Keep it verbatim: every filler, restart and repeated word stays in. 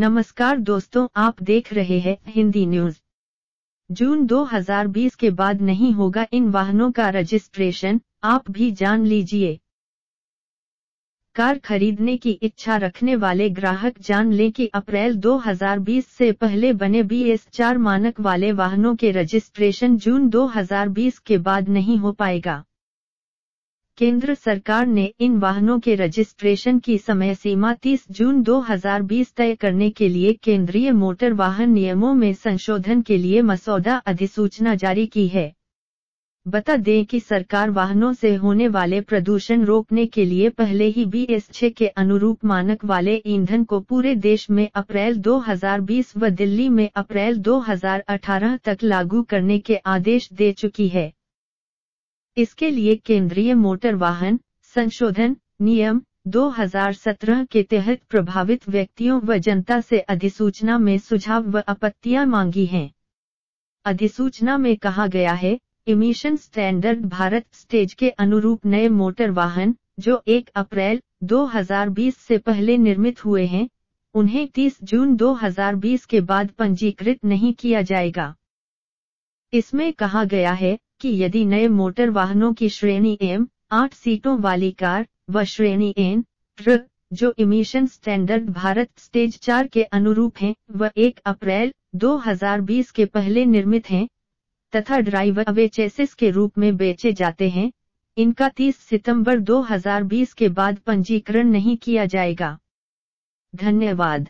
नमस्कार दोस्तों, आप देख रहे हैं हिंदी न्यूज। जून दो हज़ार बीस के बाद नहीं होगा इन वाहनों का रजिस्ट्रेशन, आप भी जान लीजिए। कार खरीदने की इच्छा रखने वाले ग्राहक जान लें कि अप्रैल दो हज़ार बीस से पहले बने बी एस चार मानक वाले वाहनों के रजिस्ट्रेशन जून दो हज़ार बीस के बाद नहीं हो पाएगा। केंद्र सरकार ने इन वाहनों के रजिस्ट्रेशन की समय सीमा तीस जून दो हज़ार बीस तय करने के लिए केंद्रीय मोटर वाहन नियमों में संशोधन के लिए मसौदा अधिसूचना जारी की है। बता दें कि सरकार वाहनों से होने वाले प्रदूषण रोकने के लिए पहले ही बी एस छह के अनुरूप मानक वाले ईंधन को पूरे देश में अप्रैल दो हज़ार बीस व दिल्ली में अप्रैल दो हज़ार अठारह तक लागू करने के आदेश दे चुकी है। इसके लिए केंद्रीय मोटर वाहन संशोधन नियम दो हज़ार सत्रह के तहत प्रभावित व्यक्तियों व जनता से अधिसूचना में सुझाव व आपत्तियां मांगी हैं। अधिसूचना में कहा गया है, इमिशन स्टैंडर्ड भारत स्टेज के अनुरूप नए मोटर वाहन जो एक अप्रैल दो हज़ार बीस से पहले निर्मित हुए हैं, उन्हें तीस जून दो हज़ार बीस के बाद पंजीकृत नहीं किया जाएगा। इसमें कहा गया है कि यदि नए मोटर वाहनों की श्रेणी एम आठ सीटों वाली कार व श्रेणी एन ट्रक जो इमिशन स्टैंडर्ड भारत स्टेज चार के अनुरूप हैं व एक अप्रैल दो हज़ार बीस के पहले निर्मित हैं तथा ड्राइव अवे चेसिस के रूप में बेचे जाते हैं, इनका तीस सितंबर दो हज़ार बीस के बाद पंजीकरण नहीं किया जाएगा। धन्यवाद।